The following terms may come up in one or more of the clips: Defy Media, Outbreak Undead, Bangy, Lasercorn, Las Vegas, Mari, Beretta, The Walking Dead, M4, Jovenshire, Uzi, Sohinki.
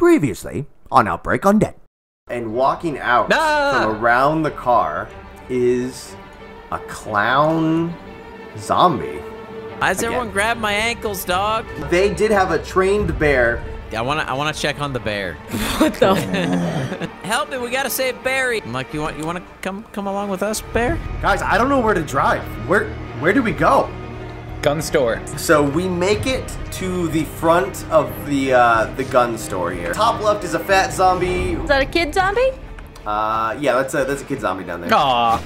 Previously on Outbreak Undead. And walking out from around the car is a clown zombie. Why does everyone grab my ankles, dog? They did have a trained bear. I wanna check on the bear. What the? Help me! We gotta save Barry. I'm like, you wanna come along with us, bear? Guys, I don't know where to drive. Where do we go? Gun store. So we make it to the front of the gun store here. Top left is a fat zombie. Is that a kid zombie? Yeah, that's a kid zombie down there. Aww.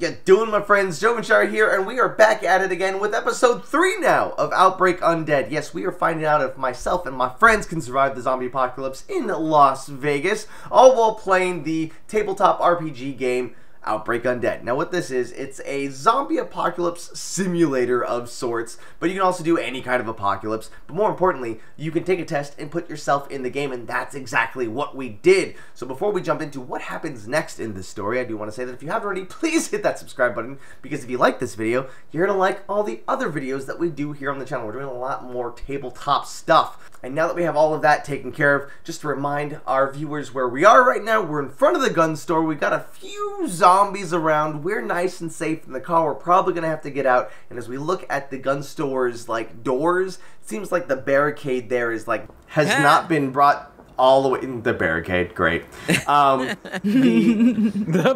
Yeah, doing my friends, Jovenshire here, and we are back at it again with episode 3 now of Outbreak Undead. Yes, we are finding out if myself and my friends can survive the zombie apocalypse in Las Vegas, all while playing the tabletop RPG game Outbreak Undead. Now what this is, it's a zombie apocalypse simulator of sorts, but you can also do any kind of apocalypse, but more importantly, you can take a test and put yourself in the game, and that's exactly what we did. So before we jump into what happens next in this story, I do want to say that if you haven't already, please hit that subscribe button, because if you like this video, you're going to like all the other videos that we do here on the channel. We're doing a lot more tabletop stuff. And now that we have all of that taken care of, just to remind our viewers where we are right now, we're in front of the gun store. We've got a few zombies around. We're nice and safe in the car. We're probably going to have to get out. And as we look at the gun store's, like, doors, it seems like the barricade there is, like, has not been brought all the way in the barricade. Great. The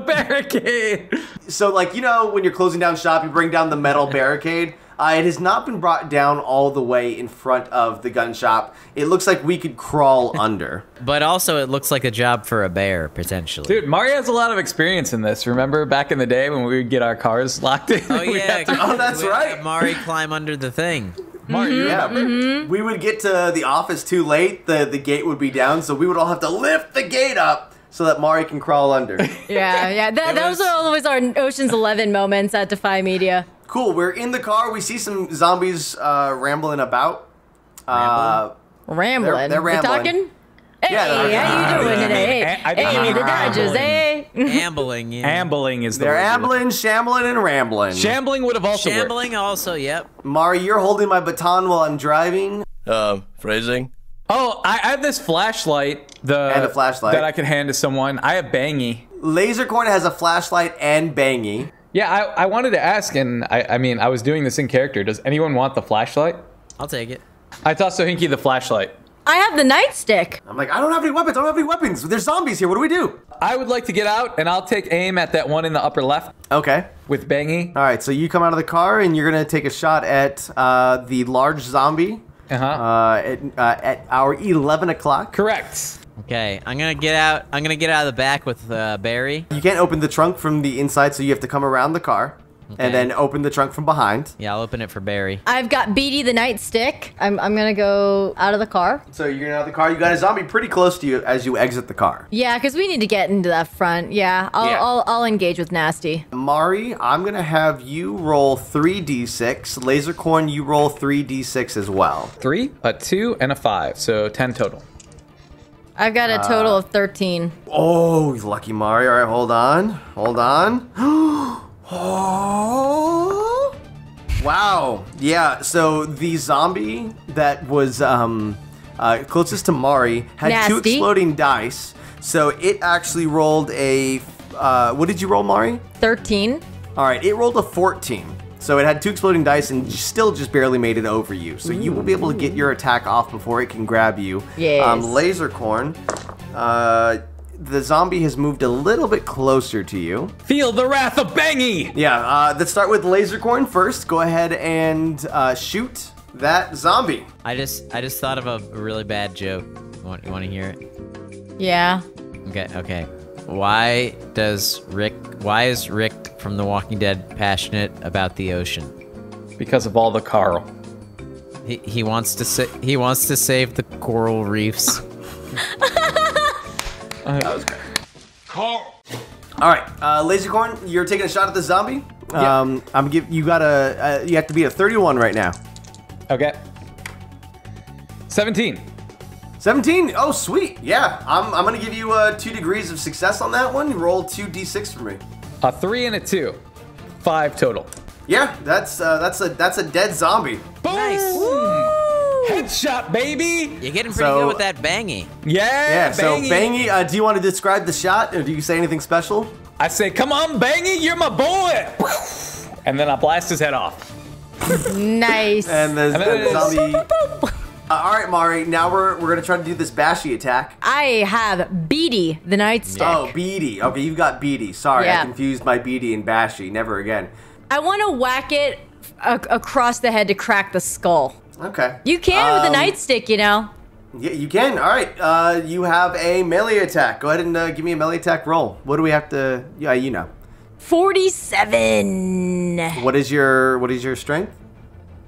barricade. So, like, you know, when you're closing down shop, you bring down the metal barricade. It has not been brought down all the way in front of the gun shop. It looks like we could crawl under. But also it looks like a job for a bear, potentially. Dude, Mari has a lot of experience in this. Remember back in the day when we would get our cars locked in? Oh, yeah. Oh, that's right. Mari climb under the thing. Mari, we would get to the office too late. The gate would be down, so we would all have to lift the gate up so that Mari can crawl under. Yeah. Those are always our Ocean's 11 moments at Defy Media. Cool, we're in the car. We see some zombies rambling about. Rambling? They're rambling. We're talking? Hey, how you doing today? Hey, the Dodgers, hey. Ambling, yeah. Ambling is the word. They're ambling, shambling, and rambling. Shambling would have also worked. Shambling also, yep. Mari, you're holding my baton while I'm driving. Phrasing? Oh, I have this flashlight. That I can hand to someone. I have Bangy. Lasercorn has a flashlight and Bangy. Yeah, I wanted to ask, and I mean, I was doing this in character. Does anyone want the flashlight? I'll take it. I tossed Sohinki the flashlight. I have the nightstick. I'm like, I don't have any weapons. I don't have any weapons. There's zombies here. What do we do? I would like to get out, and I'll take aim at that one in the upper left. Okay. With Bangy. All right, so you come out of the car, and you're going to take a shot at the large zombie. At our 11 o'clock. Correct. Okay, I'm gonna get out. I'm gonna get out of the back with Barry. You can't open the trunk from the inside, so you have to come around the car, and then open the trunk from behind. Yeah, I'll open it for Barry. I've got Beady the nightstick. I'm gonna go out of the car. So you're out of the car. You got a zombie pretty close to you as you exit the car. Yeah, because we need to get into that front. Yeah, I'll engage with Nasty. Mari, I'm gonna have you roll 3d6. Lasercorn, you roll 3d6 as well. 3, a 2, and a 5, so 10 total. I've got a total of 13. Oh, lucky Mari. All right, hold on. Oh! Wow. Yeah, so the zombie that was closest to Mari had Nasty. 2 exploding dice. So it actually rolled a... what did you roll, Mari? 13. All right, it rolled a 14. So it had 2 exploding dice and still just barely made it over you. So you will be able to get your attack off before it can grab you. Yes. Lasercorn, the zombie has moved a little bit closer to you. Feel the wrath of Bangy! Yeah, let's start with Lasercorn first. Go ahead and shoot that zombie. I just thought of a really bad joke. You want to hear it? Yeah. Okay. Why is Rick from The Walking Dead passionate about the ocean? Because of all the coral. He wants to save the coral reefs. That was great. Coral. All right, Lasercorn, you're taking a shot at the zombie. Yeah. You have to be a 31 right now. Okay. 17. 17? Oh, sweet. Yeah, I'm gonna give you 2 degrees of success on that one. Roll 2d6 for me. A 3 and a 2, 5 total. Yeah, that's a dead zombie. Boom. Nice. Woo! Headshot, baby! You're getting pretty good with that bangy. Yeah, bangy. So bangy, do you want to describe the shot, or do you say anything special? I say, come on, bangy, you're my boy! And then I blast his head off. Nice. And there's the zombie. All right, Mari. Now we're gonna try to do this bashy attack. I have beady the nightstick. Yeah. Oh, beady. Okay, you've got beady. Sorry, I confused my beady and bashy. Never again. I want to whack it across the head to crack the skull. Okay. You can with the nightstick, you know. Yeah, you can. All right. You have a melee attack. Go ahead and give me a melee attack roll. What do we have to? Yeah, you know. 47. What is your strength?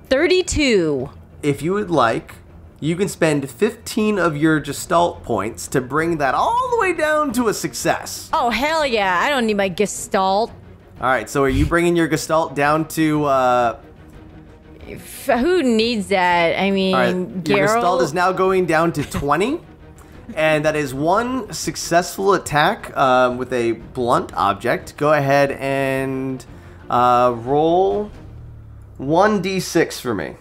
32. If you would like, you can spend 15 of your gestalt points to bring that all the way down to a success. Oh, hell yeah. I don't need my gestalt. All right, so are you bringing your gestalt down to... Who needs that? I mean, right, your gestalt is now going down to 20. And that is one successful attack with a blunt object. Go ahead and roll 1d6 for me.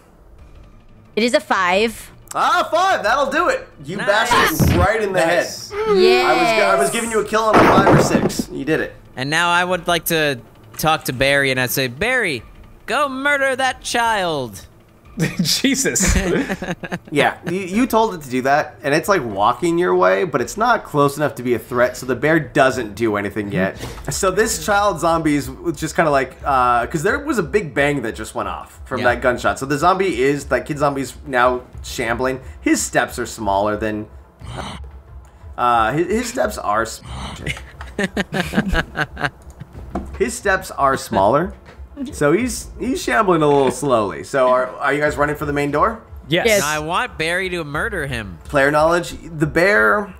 It is a 5. Ah, 5. That'll do it. You bashed it right in the head. Yeah. I was giving you a kill on a 5 or 6. You did it. And now I would like to talk to Barry, and I'd say, Barry, go murder that child. Jesus. Yeah, you told it to do that, and it's like walking your way, but it's not close enough to be a threat, so the bear doesn't do anything yet. So this child zombie is just kind of like, because there was a big bang that just went off from that gunshot. So the zombie is, that kid zombie's now shambling. His steps are smaller than, his steps are, his steps are smaller. So he's shambling a little slowly. So are you guys running for the main door? Yes. Yes. I want Barry to murder him. Player knowledge, the bear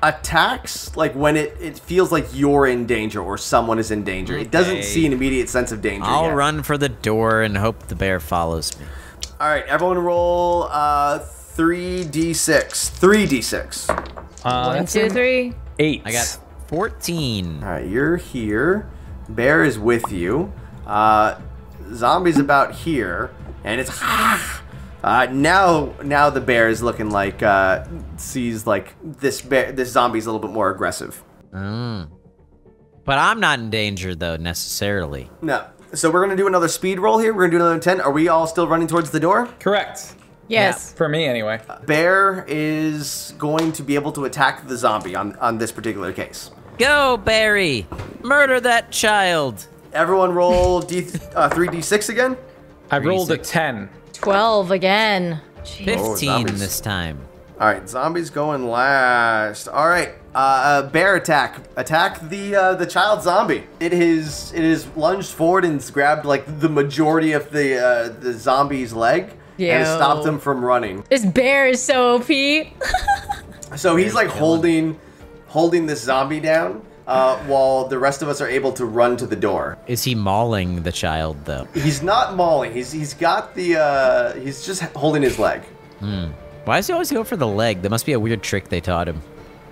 attacks like when it feels like you're in danger or someone is in danger. Okay. It doesn't see an immediate sense of danger yet. I'll run for the door and hope the bear follows me. All right, everyone roll 3d6. 3d6. 1, 2, 3. 8. I got 14. All right, you're here. Bear is with you. Zombie's about here, and it's now the bear is looking like sees like this zombie's a little bit more aggressive. But I'm not in danger though necessarily. No. So we're gonna do another speed roll here. We're gonna do another 10. Are we all still running towards the door? Correct. Yes. Yeah, for me anyway. Bear is going to be able to attack the zombie on this particular case. Go, Barry! Murder that child! Everyone roll 3d6 again. I rolled a 10. 12 again. Jeez. 15 this time. All right, zombies going last. All right, bear attack. Attack the child zombie. It is lunged forward and grabbed like the majority of the zombie's leg and stopped him from running. This bear is so OP. So he's like holding this zombie down. While the rest of us are able to run to the door. Is he mauling the child though? He's not mauling. He's got the he's just holding his leg. Why does he always go for the leg? That must be a weird trick they taught him.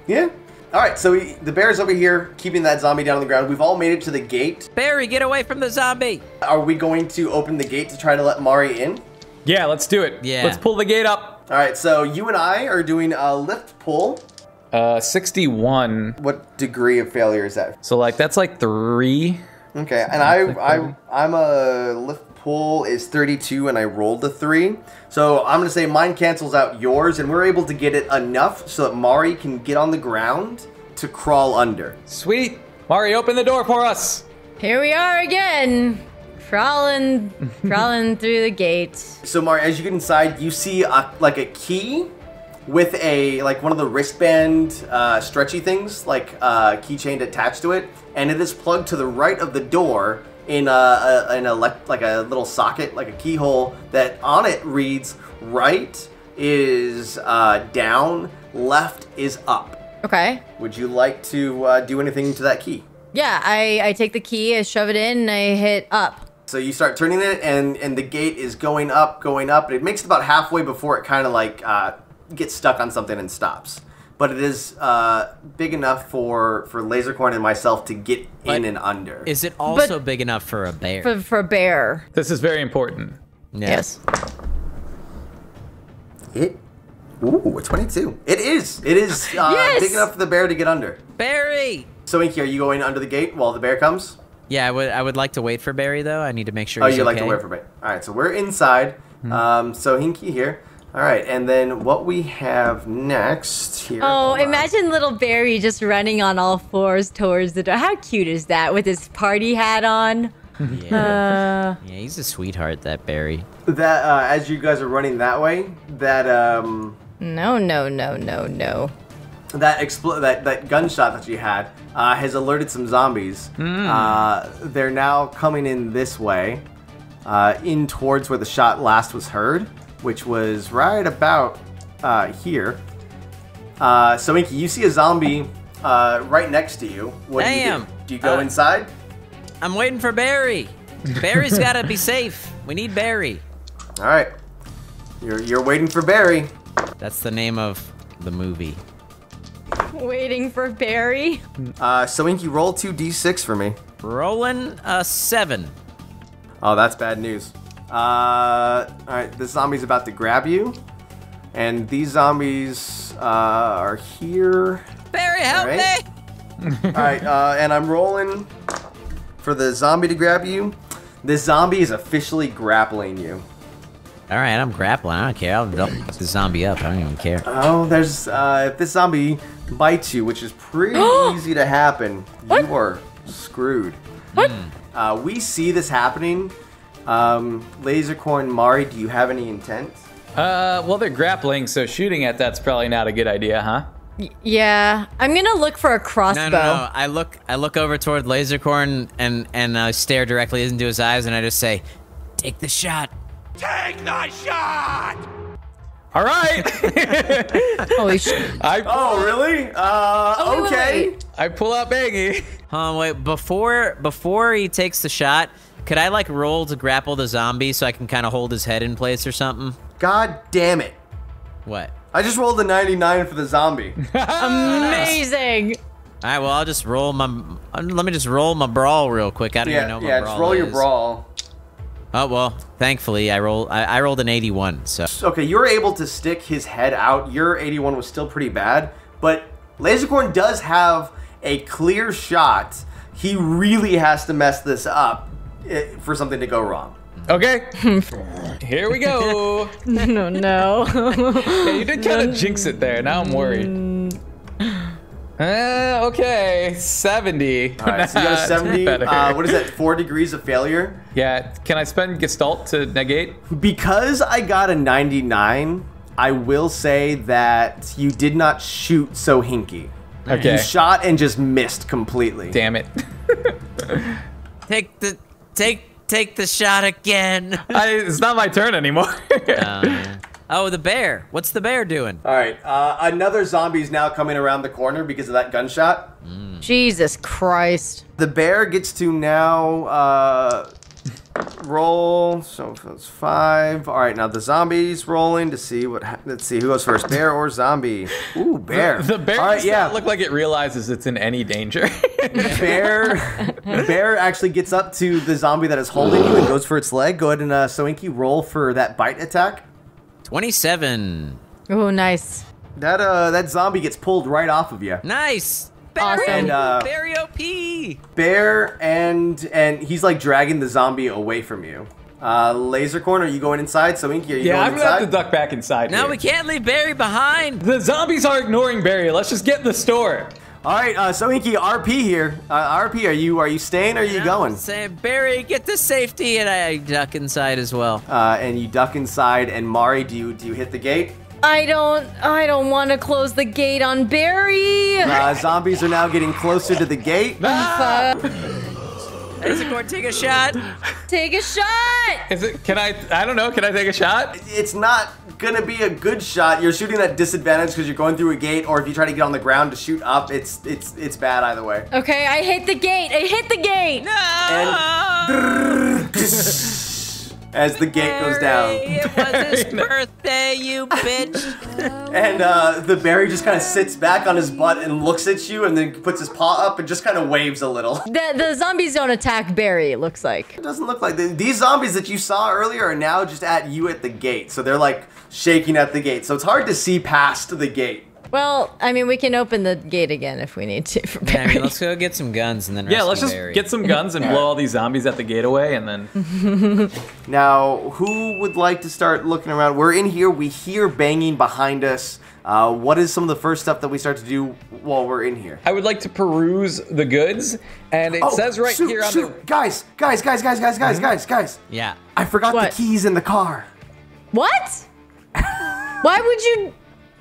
Yeah. All right. So the bear's over here keeping that zombie down on the ground. We've all made it to the gate. Barry, get away from the zombie. Are we going to open the gate to try to let Mari in? Yeah, let's do it. Yeah. Let's pull the gate up. All right. So you and I are doing a lift pull. 61. What degree of failure is that? So like that's like 3. Okay, and I'm a lift pull is 32, and I rolled a 3. So I'm gonna say mine cancels out yours, and we're able to get it enough so that Mari can get on the ground to crawl under. Sweet, Mari, open the door for us. Here we are again. Crawling through the gate. So Mari, as you get inside, you see like a key. With a, like one of the wristband stretchy things, like keychain attached to it, and it is plugged to the right of the door in a little socket, like a keyhole, that on it reads, right is down, left is up. Okay. Would you like to do anything to that key? Yeah, I take the key, I shove it in, and I hit up. So you start turning it, and the gate is going up, and it makes it about halfway before it kind of like, gets stuck on something and stops. But it is big enough for Lasercorn and myself to get in and under. Is it also big enough for a bear? For a bear. This is very important. Yes. It... Ooh, a 22. It is! It is yes! Big enough for the bear to get under. Barry! Sohinki, are you going under the gate while the bear comes? Yeah, I would like to wait for Barry, though. I need to make sure he's okay. Oh, you'd like to wait for Barry. All right, so we're inside. Hmm. Sohinki here. All right, and then what we have next here... Oh, imagine little Barry just running on all fours towards the door. How cute is that with his party hat on? Yeah. Yeah, he's a sweetheart, that Barry. That, as you guys are running that way, that, No. That gunshot that you had has alerted some zombies. Mm. They're now coming in this way, in towards where the shot last was heard, which was right about here. So, Inky, you see a zombie right next to you. What do? Do you go inside? I'm waiting for Barry. Barry's got to be safe. We need Barry. All right. You're waiting for Barry. That's the name of the movie. Waiting for Barry. Sohinki, roll 2d6 for me. Rolling a 7. Oh, that's bad news. Alright, this zombie's about to grab you. And these zombies are here. Barry, help me! Alright, and I'm rolling for the zombie to grab you. This zombie is officially grappling you. Alright, I'm grappling. I don't care. I'll dump the zombie up. I don't even care. Oh, there's... if this zombie bites you, which is pretty easy to happen, what? You are screwed. What? We see this happening. Lasercorn, Mari, do you have any intent? Well, they're grappling, so shooting at that's probably not a good idea, huh? Yeah. I'm gonna look for a crossbow. No. I look over toward Lasercorn and stare directly into his eyes, and I just say, take the shot. Take the shot! All right. Holy shit. Oh, really? Okay. Wait. I pull out Baggy. Wait, before he takes the shot, could I, like, roll to grapple the zombie so I can kind of hold his head in place or something? God damn it. What? I just rolled a 99 for the zombie. Amazing. All right, well, I'll just roll my... Let me just roll my brawl real quick. I don't even know my brawl. Yeah, just roll your brawl. Oh, well, thankfully, I rolled an 81, so... Okay, you were able to stick his head out. Your 81 was still pretty bad, but Lasercorn does have a clear shot. He really has to mess this up for something to go wrong. Okay. Here we go. No. Yeah, you did kind of jinx it there. Now I'm worried. Okay, 70. All right, so you got a 70. What is that, 4 degrees of failure? Yeah, can I spend Gestalt to negate? Because I got a 99, I will say that you did not shoot Sohinki. Okay. You shot and just missed completely. Damn it. Take the shot again. It's not my turn anymore. Oh, the bear. What's the bear doing? All right. Another zombie is now coming around the corner because of that gunshot. Mm. Jesus Christ. The bear gets to now roll. So that's 5. All right. Now the zombie's rolling to see what let's see who goes first, bear or zombie. Ooh, bear. The bear does not look like it realizes it's in any danger. Bear actually gets up to the zombie that is holding you and goes for its leg. Go ahead and Sohinki, roll for that bite attack. 27. Oh, nice. That zombie gets pulled right off of you. Nice. Barry, awesome. Barry OP. Bear and he's like dragging the zombie away from you. Lasercorn, are you going inside? Sohinki, are you going inside? Yeah, I'm gonna have to duck back inside. No, we can't leave Barry behind. The zombies are ignoring Barry. Let's just get in the store. All right, Sohinki, RP here. RP, are you staying or are you going? I'm saying, Barry, get to safety, and I duck inside as well. And you duck inside, and Mari, do you hit the gate? I don't want to close the gate on Barry. Zombies are now getting closer to the gate. Lasercorn, take a shot. Take a shot. Is it? Can I don't know. Can I take a shot? It's not gonna be a good shot. You're shooting at disadvantage because you're going through a gate, or if you try to get on the ground to shoot up, it's bad either way. Okay, I hit the gate. I hit the gate. No. And as the gate goes down. It was his birthday, you bitch. And the Barry just kind of sits back on his butt and looks at you and then puts his paw up and just kind of waves a little. The zombies don't attack Barry, it looks like. It doesn't look like. These zombies that you saw earlier are now just at you at the gate. So they're like shaking at the gate. So it's hard to see past the gate. Well, I mean, we can open the gate again if we need to for Barry. Yeah, I mean, let's go get some guns and then rescue Barry. Get some guns and blow all these zombies at the gate away and then... Now, who would like to start looking around? We're in here. We hear banging behind us. What is some of the first stuff that we start to do while we're in here? I would like to peruse the goods, and it says right here on the... Guys. Yeah. I forgot the keys in the car. What? Why would you...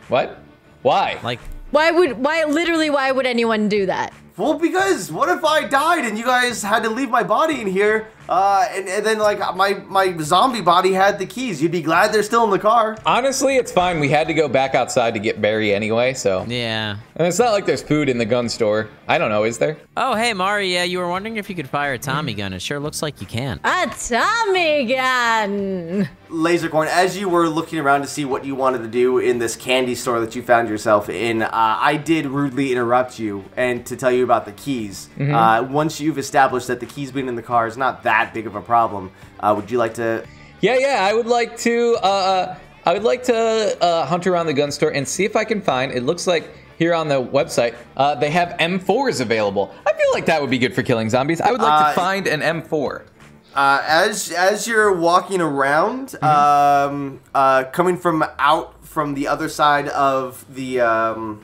What? Why? Like, why would anyone do that? Well, because what if I died and you guys had to leave my body in here, and then like my zombie body had the keys? You'd be glad they're still in the car. Honestly, it's fine. We had to go back outside to get Barry anyway, so. Yeah. And it's not like there's food in the gun store. I don't know, is there? Oh, hey, Mari, you were wondering if you could fire a Tommy gun. It sure looks like you can. A Tommy gun! Lasercorn, as you were looking around to see what you wanted to do in this candy store that you found yourself in, I did rudely interrupt you and to tell you about the keys. Mm-hmm. Once you've established that the keys being in the car is not that big of a problem, would you like to... Yeah, I would like to, hunt around the gun store and see if I can find, it looks like here on the website, they have M4s available. I feel like that would be good for killing zombies. I would like to find an M4. As you're walking around, coming from out from the other side of the,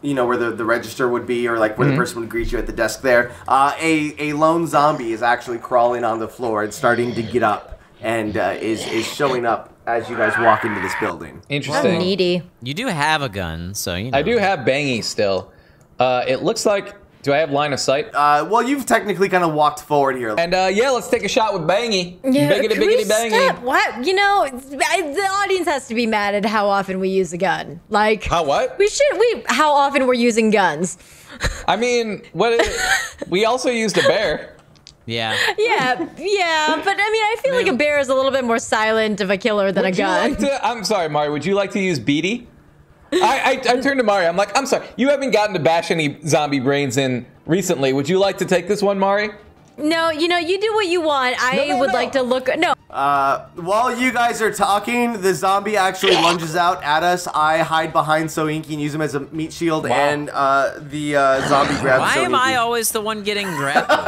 you know, where the register would be, or like where the person would greet you at the desk there, a lone zombie is actually crawling on the floor and starting to get up and is showing up as you guys walk into this building. Interesting. I'm needy. You do have a gun, so you know. I do have bangy still. It looks like... Do I have line of sight? Well, you've technically kind of walked forward here. And yeah, let's take a shot with Bangy. Yeah, biggity bangy. Stop? What? You know, the audience has to be mad at how often we use a gun. Like how what? How often we're using guns. I mean, we also used a bear. Yeah, but I mean, I feel like a bear is a little bit more silent of a killer than a gun. I'm sorry, Mari. Would you like to use BD? I turned to Mari. I'm like, I'm sorry, you haven't gotten to bash any zombie brains in recently. Would you like to take this one, Mari? No, you know, you do what you want. I would like to look. No. While you guys are talking, the zombie actually lunges out at us. I hide behind Sohinki and use him as a meat shield, and the zombie grabs Sohinki. Why am I always the one getting grappled?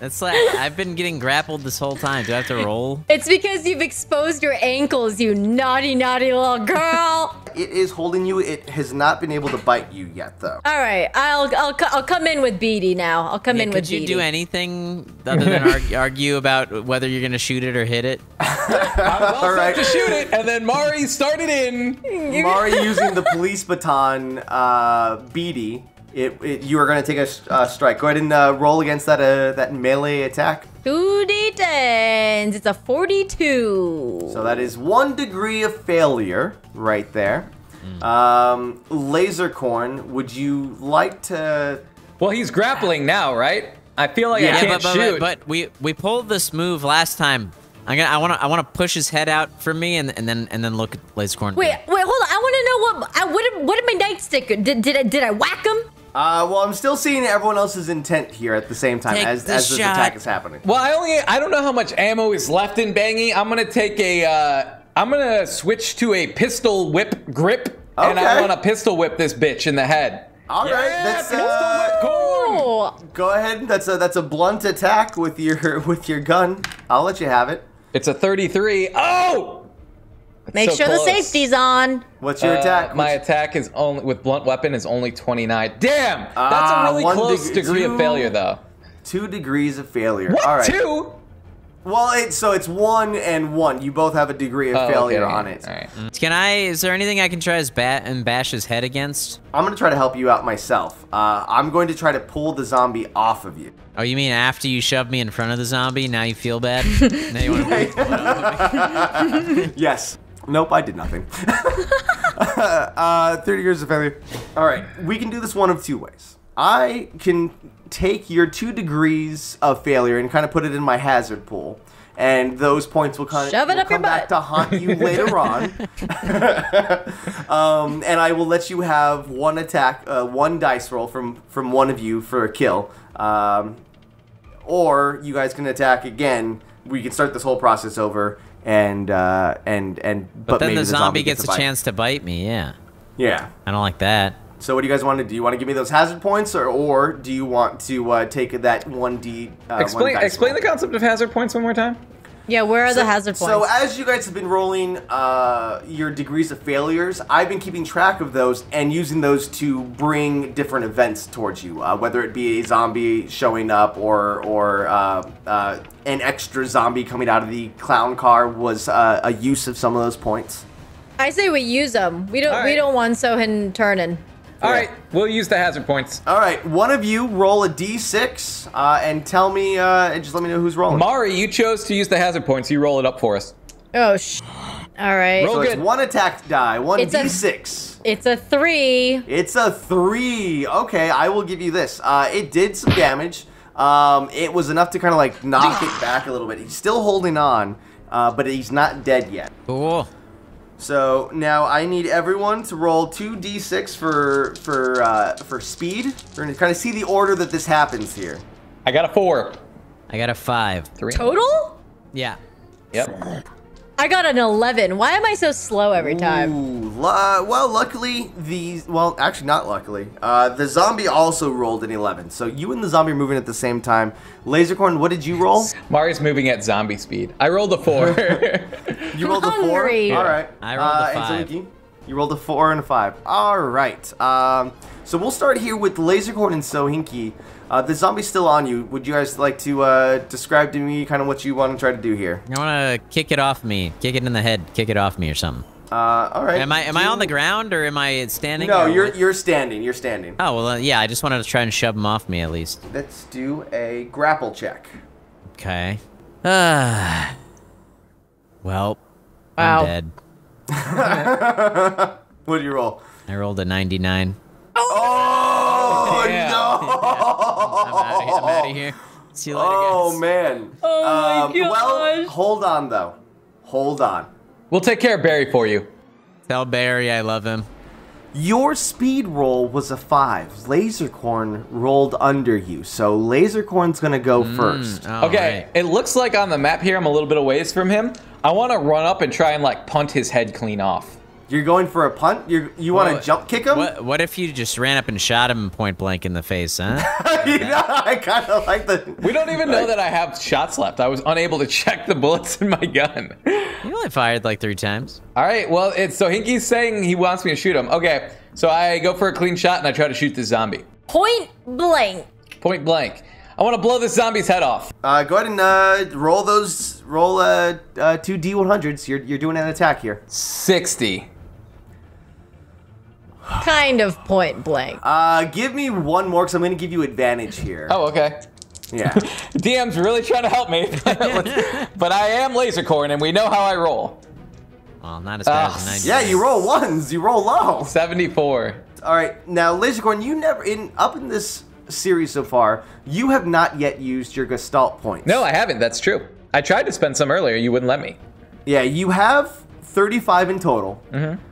That's like, I've been getting grappled this whole time. Do I have to roll? It's because you've exposed your ankles, you naughty, naughty little girl. It is holding you. It has not been able to bite you yet, though. All right, I'll come in with BD now. I'll come in with BD. Could you do anything other than argue about whether you're gonna shoot it or hit it? All right, to shoot it, and then Mari started in. Mari using the police baton, BD. You are going to take a strike. Go ahead and roll against that that melee attack. 2d10s. It's a 42. So that is 1 degree of failure right there. Lasercorn, would you like to... Well, he's grappling now, right? I feel like I can't shoot. But we pulled this move last time. I want to push his head out from me and then look at Lasercorn. Wait, hold on. I want to know what did my nightstick did I whack him? Well, I'm still seeing everyone else's intent here at the same time as this attack is happening. Well, I don't know how much ammo is left in Bangy. I'm gonna take a switch to a pistol whip grip, and I want to pistol whip this bitch in the head. All right, that's Corn. Go ahead. That's a blunt attack with your gun. I'll let you have it. It's a 33. Oh! Make sure the safety's on. What's your attack? My attack is only with blunt weapon is only 29. Damn! That's a really close degree of failure, though. 2 degrees of failure. What? All right. 2? Well, it's 1 and 1. You both have a degree of failure on it. All right. Can I? Is there anything I can try as bash his head against? I'm gonna try to help you out myself. I'm going to try to pull the zombie off of you. Oh, you mean after you shoved me in front of the zombie, now you feel bad? Now you want to pull it off of me? Yes. Nope, I did nothing. 30 years of failure. All right, we can do this one of two ways. I can take your 2 degrees of failure and kind of put it in my hazard pool. and those points will come back to haunt you later on. And I will let you have one attack, one dice roll from one of you for a kill. Or you guys can attack again. We can start this whole process over, but then maybe the zombie gets a chance to bite me. Yeah. Yeah. I don't like that. So what do you guys want to do? You want to give me those hazard points, or do you want to take that 1d? Explain the concept of hazard points one more time. Yeah, where are the hazard points? So as you guys have been rolling your degrees of failures, I've been keeping track of those and using those to bring different events towards you, whether it be a zombie showing up or an extra zombie coming out of the clown car was a use of some of those points. I say we use them. We don't want Sohin turning. All right, we'll use the hazard points. All right, one of you roll a d6 and tell me, and just let me know who's rolling. Mari, you chose to use the hazard points. You roll it up for us. Oh, all right. Roll good. It's one attack die, one d6. It's a 3. It's a 3. Okay, I will give you this. It did some damage. It was enough to kind of like knock it back a little bit. He's still holding on, but he's not dead yet. Cool. So now I need everyone to roll 2d6 for speed. We're gonna kind of see the order that this happens here. I got a 4. I got a 5. 3. Total? Yeah. Yep. I got an 11. Why am I so slow every time? Well, luckily actually not luckily. The zombie also rolled an 11. So you and the zombie are moving at the same time. Lasercorn, what did you roll? Mari's moving at zombie speed. I rolled a 4. You rolled a 4. All right. I rolled a 5. And Sohinki, you rolled a 4 and a 5. All right. So we'll start here with Lasercorn and Sohinki. The zombie's still on you. Would you guys like to describe to me kind of what you want to try to do here? I want to kick it off me. Kick it in the head. Kick it off me or something. All right. Am I on the ground or am I standing? No, you're standing. You're standing. Oh, well, yeah. I just wanted to try and shove him off me at least. Let's do a grapple check. Okay. Well, wow. I'm dead. What did you roll? I rolled a 99. Oh, yeah. No! Yeah. I'm out of here. See you later, guys. Oh, man. Oh, my gosh. Well, hold on, though. Hold on. We'll take care of Barry for you. Tell Barry I love him. Your speed roll was a 5. Lasercorn rolled under you, so Lasercorn's going to go first. Okay, right. It looks like on the map here I'm a little bit away from him. I want to run up and try and, like, punt his head clean off. You're going for a punt? You want to jump kick him? What if you just ran up and shot him point blank in the face, huh? You know, I kind of like the... We don't even know that I have shots left. I was unable to check the bullets in my gun. You only fired like 3 times. All right, well, Sohinki's saying he wants me to shoot him. Okay, so I go for a clean shot and I try to shoot this zombie. Point blank. Point blank. I want to blow this zombie's head off. Go ahead and roll 2d100s. You're doing an attack here. 60. Kind of point blank. Give me one more, because I'm going to give you advantage here. Oh, okay. Yeah. DM's really trying to help me. But I am Lasercorn, and we know how I roll. Well, not as bad as 90. Yeah, you roll 1s. You roll low. 74. All right. Now, Lasercorn, you never... Up in this series so far, you have not yet used your Gestalt points. No, I haven't. That's true. I tried to spend some earlier. You wouldn't let me. Yeah, you have 35 in total. Mm-hmm.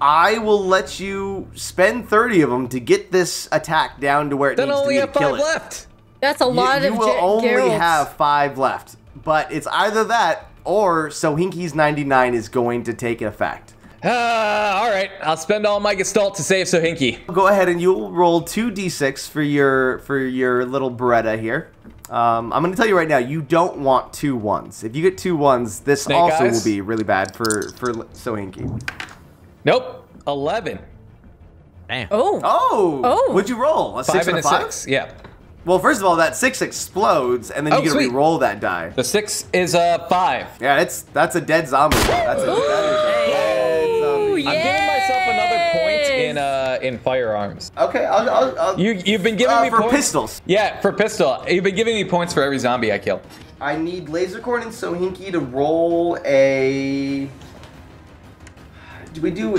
I will let you spend 30 of them to get this attack down to where it needs to be to kill it. Then only have 5 left. That's a lot of Geralds. You will only have 5 left, but it's either that or Sohinki's 99 is going to take effect. All right, I'll spend all my Gestalt to save Sohinki. Go ahead and you'll roll 2d6 for your little Beretta here. I'm going to tell you right now, you don't want 2 1s. If you get 2 1s, this Snake also eyes will be really bad for Sohinki. Nope. 11. Damn. Oh. What'd you roll? A 5 and a 5? 6, yeah. Well, first of all, that 6 explodes, and then you get to re-roll that die. The 6 is a 5. Yeah, that's a dead zombie. That is a dead zombie. I'm giving myself another point in firearms. Okay, You've been giving me points. For pistols. Yeah, for pistol. You've been giving me points for every zombie I kill. I need Lasercorn and Sohinki to roll a... Do we do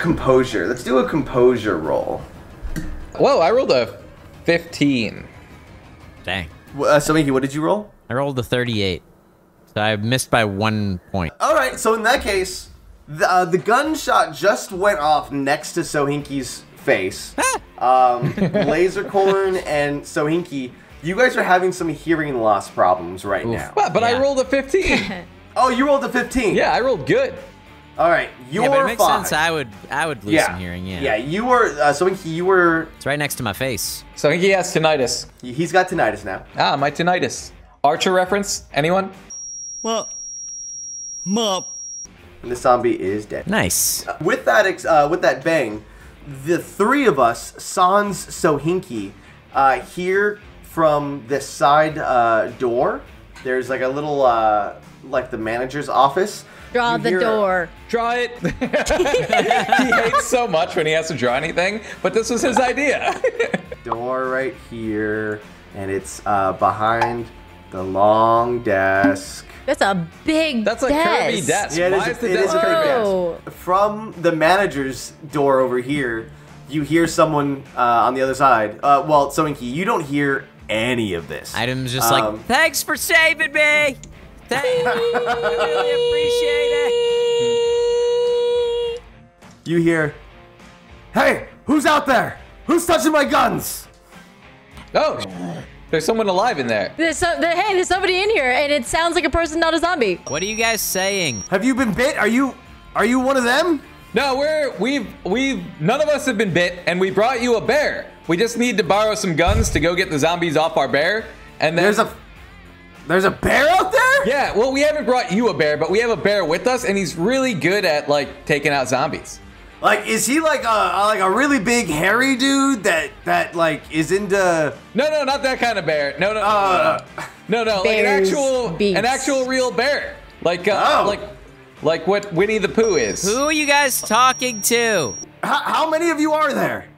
composure? Let's do a composure roll. Whoa, I rolled a 15. Dang. So, Mickey, what did you roll? I rolled a 38. So I missed by 1 point. All right, so in that case, the gunshot just went off next to Sohinki's face. Lasercorn and Sohinki, you guys are having some hearing loss problems right now. But yeah. I rolled a 15. Oh, you rolled a 15. Yeah, I rolled good. All right, you're but it makes sense. I would lose some hearing. Yeah, you were Sohinki. You were. It's right next to my face. Sohinki has tinnitus. He's got tinnitus now. Ah, my tinnitus. Archer reference? Anyone? Well, mop. And the zombie is dead. Nice. With that bang, the three of us, sans Sohinki, hear from this side door. There's like a little like the manager's office. Draw the door. Draw it. He hates so much when he has to draw anything, but this was his idea. Door right here, and it's behind the long desk. That's a big desk. That's a curvy desk. Yeah, why is the desk curvy? From the manager's door over here, you hear someone on the other side. Well, Sohinki, you don't hear any of this. Item's just like, thanks for saving me. Thank you. Really appreciate it. You hear, hey, who's out there? Who's touching my guns? Oh, there's someone alive in there. Hey, there's somebody in here, and it sounds like a person, not a zombie. What are you guys saying? Have you been bit? Are you one of them? No, none of us have been bit, and we brought you a bear. We just need to borrow some guns to go get the zombies off our bear, and then there's a bear out there? Yeah, well, we haven't brought you a bear, but we have a bear with us, and he's really good at, like, taking out zombies. Like, is he like a really big hairy dude that like is into? No, not that kind of bear. No, like an actual real bear. Like like what Winnie the Pooh is. Who are you guys talking to? How many of you are there?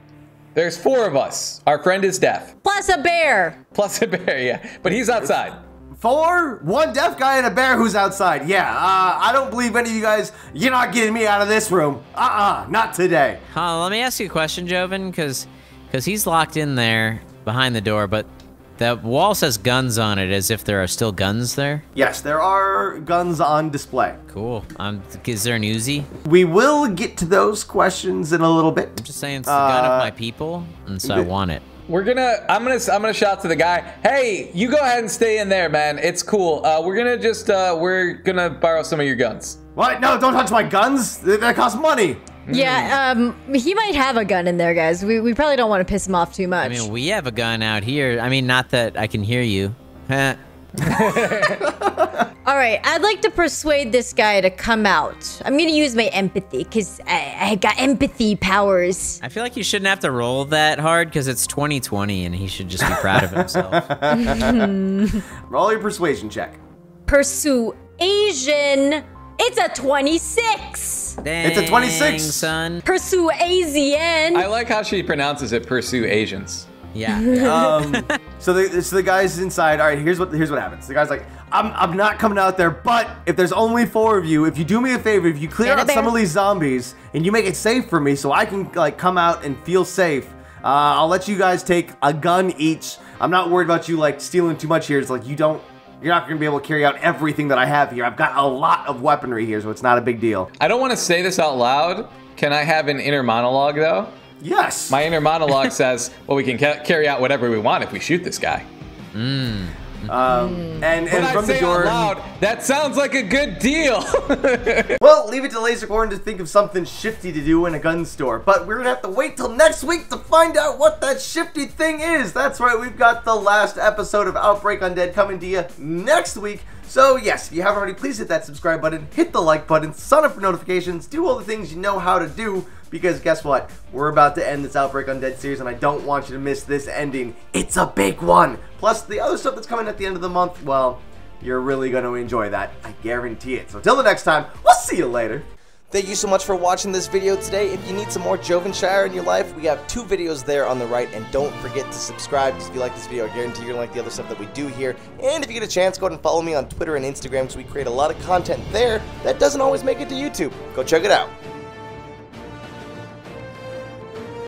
There's four of us. Our friend is deaf. Plus a bear. Yeah. But he's outside. Four? One deaf guy and a bear who's outside. Yeah, I don't believe any of you guys. You're not getting me out of this room. Not today. Let me ask you a question, Joven, because he's locked in there behind the door, but the wall says guns on it as if there are still guns there. Yes, there are guns on display. Cool. Is there an Uzi? We will get to those questions in a little bit. I'm just saying it's the gun of my people, and so I want it. I'm gonna shout to the guy. Hey, you go ahead and stay in there, man. It's cool. We're gonna borrow some of your guns. What? No, don't touch my guns. That costs money. Yeah, he might have a gun in there, guys. We probably don't want to piss him off too much. I mean, we have a gun out here. I mean, not that I can hear you. All right, I'd like to persuade this guy to come out. I'm gonna use my empathy, because I got empathy powers. I feel like you shouldn't have to roll that hard, because it's 2020, and he should just be proud of himself. Roll your persuasion check. Persuasion. It's a 26. Dang, it's a 26, son. Persuasian. I like how she pronounces it. Persuasians. Yeah. So the guy's inside. All right, here's what happens. The guy's like, I'm not coming out there, but if there's only four of you, if you do me a favor, if you clear out some of these zombies and you make it safe for me so I can like come out and feel safe, I'll let you guys take a gun each. I'm not worried about you like stealing too much here. It's like you're not gonna be able to carry out everything that I have here. I've got a lot of weaponry here, so it's not a big deal. I don't want to say this out loud. Can I have an inner monologue though? Yes. My inner monologue says, well, we can carry out whatever we want if we shoot this guy. Mm. And from the door, out loud, that sounds like a good deal. Well, leave it to Lasercorn to think of something shifty to do in a gun store, but we're going to have to wait till next week to find out what that shifty thing is. That's right, we've got the last episode of Outbreak Undead coming to you next week. So yes, if you haven't already, please hit that subscribe button, hit the like button, sign up for notifications, do all the things you know how to do, because guess what? We're about to end this Outbreak Undead series, and I don't want you to miss this ending. It's a big one! Plus, the other stuff that's coming at the end of the month, well, you're really going to enjoy that. I guarantee it. So till the next time, we'll see you later! Thank you so much for watching this video today. If you need some more Jovenshire in your life, we have 2 videos there on the right. And don't forget to subscribe, because if you like this video, I guarantee you're going to like the other stuff that we do here. And if you get a chance, go ahead and follow me on Twitter and Instagram, because we create a lot of content there that doesn't always make it to YouTube. Go check it out.